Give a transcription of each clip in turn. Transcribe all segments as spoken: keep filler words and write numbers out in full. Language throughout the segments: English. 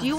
Do you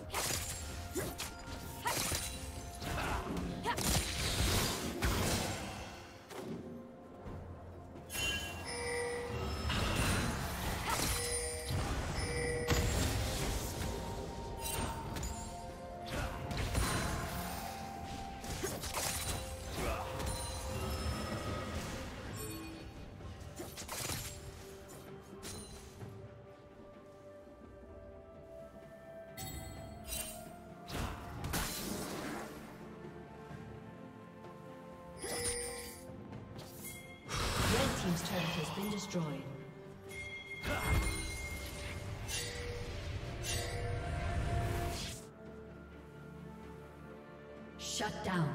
This turret has been destroyed. Shut down.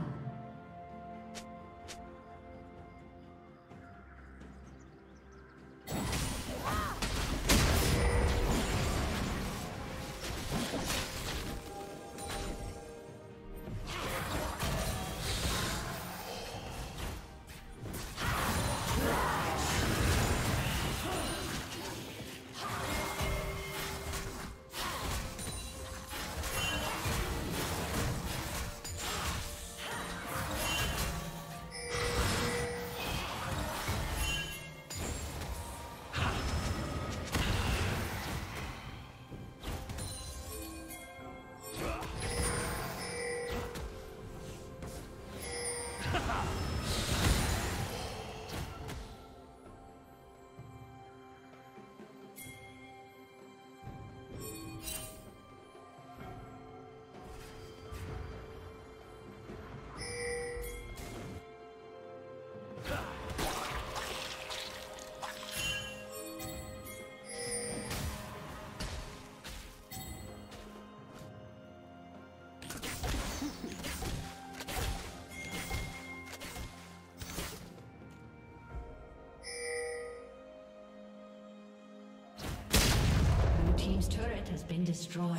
This turret has been destroyed.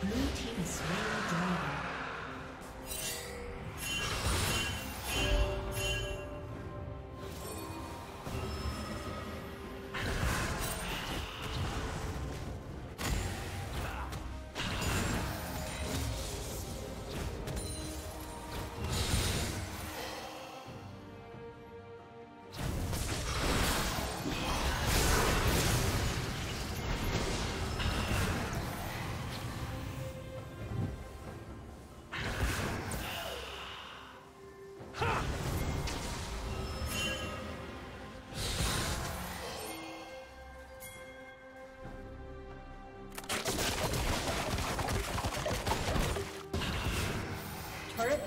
Blue team is slain the dragon. Turret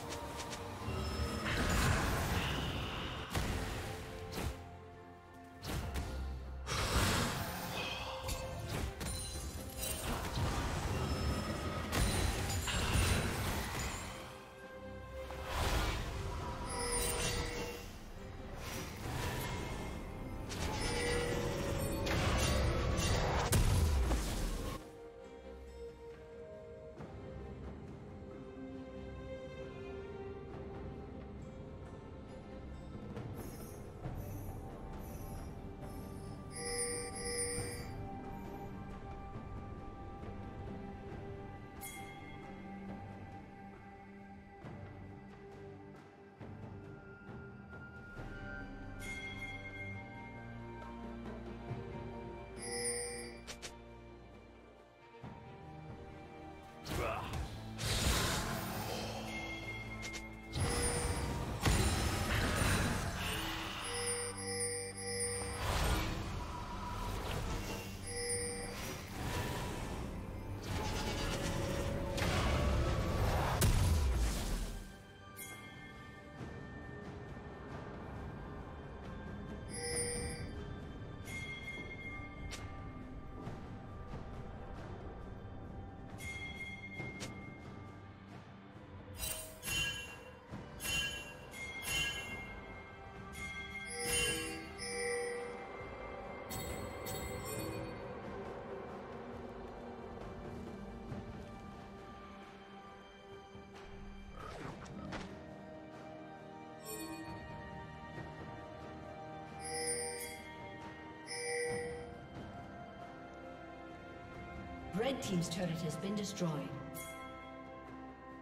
Red team's turret has been destroyed.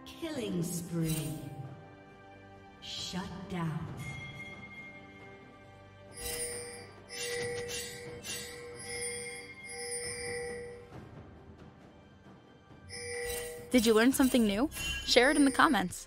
Killing spree. Shut down. Did you learn something new? Share it in the comments.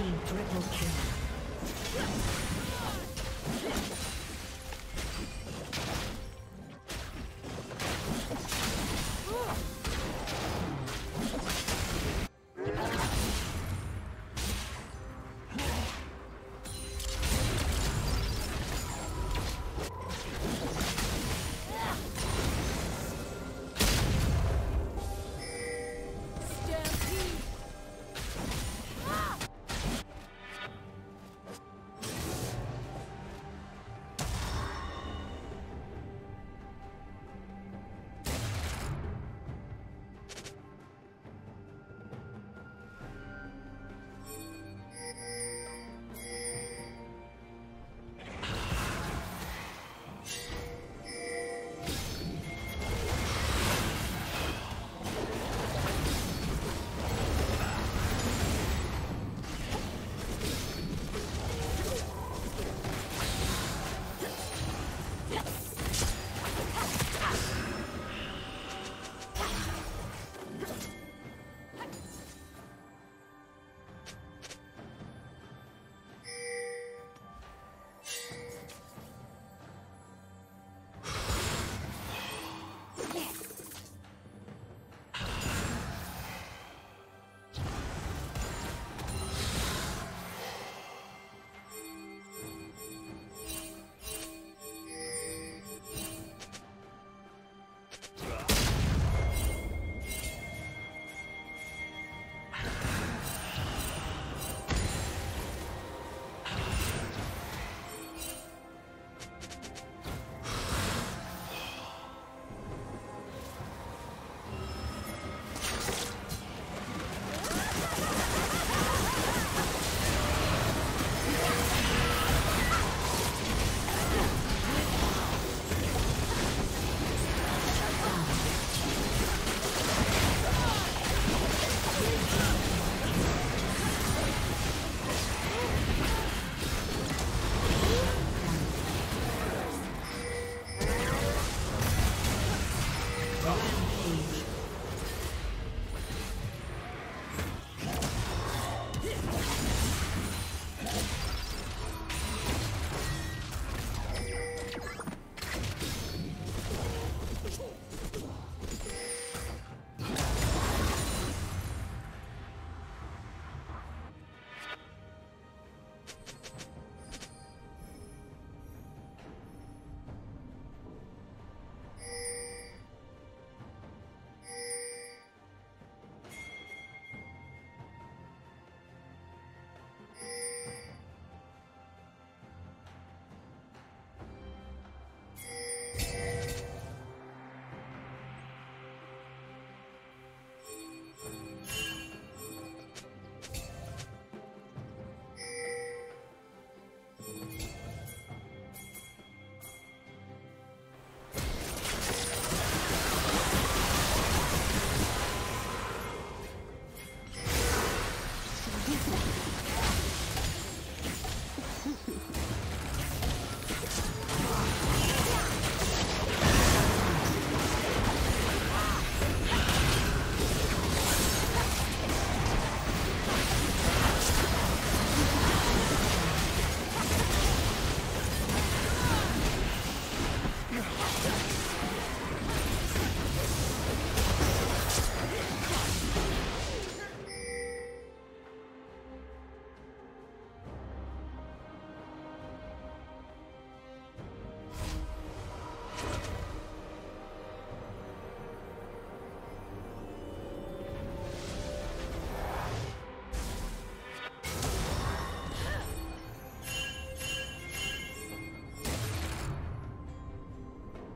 Triple kill.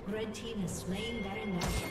Red team is slain their nation.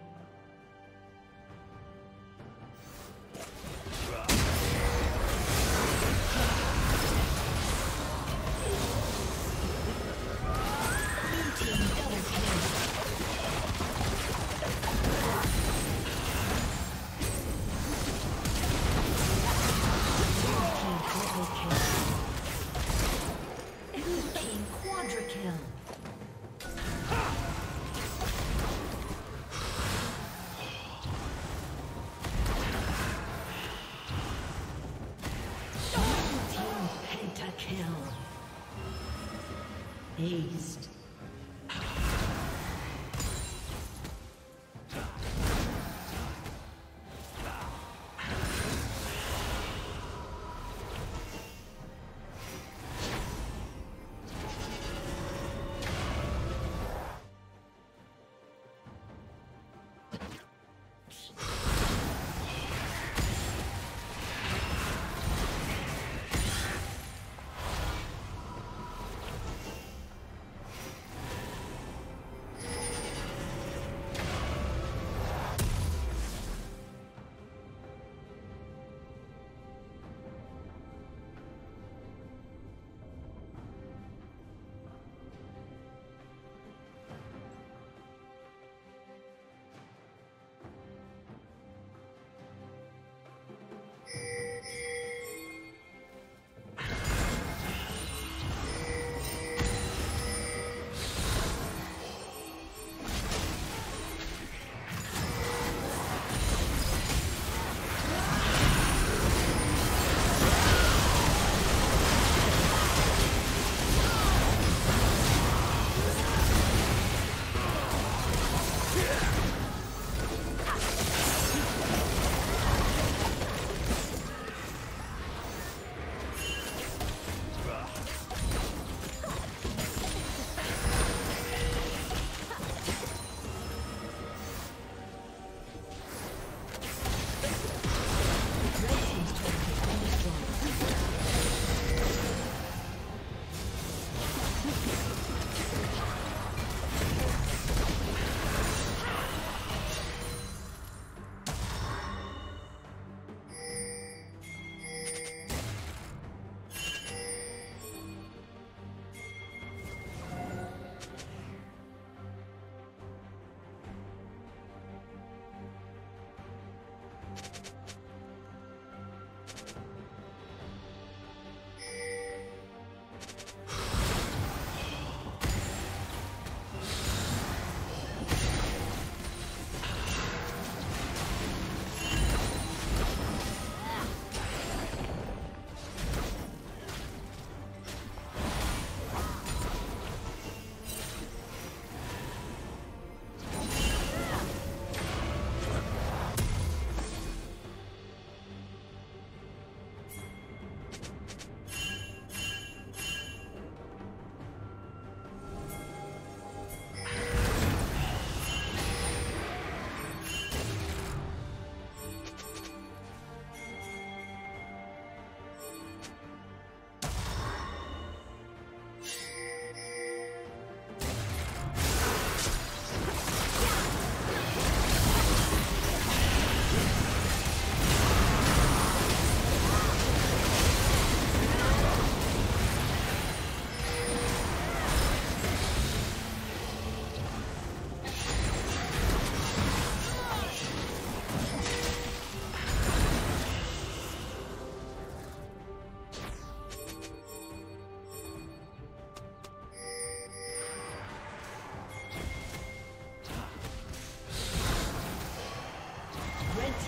East.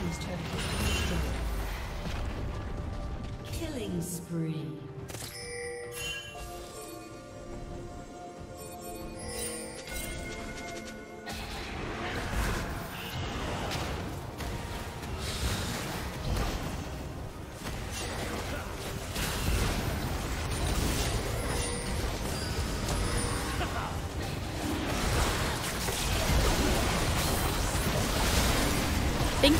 team's turret has been destroyed. Killing spree. Thank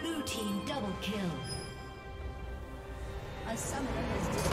Blue team double kill. A summoner has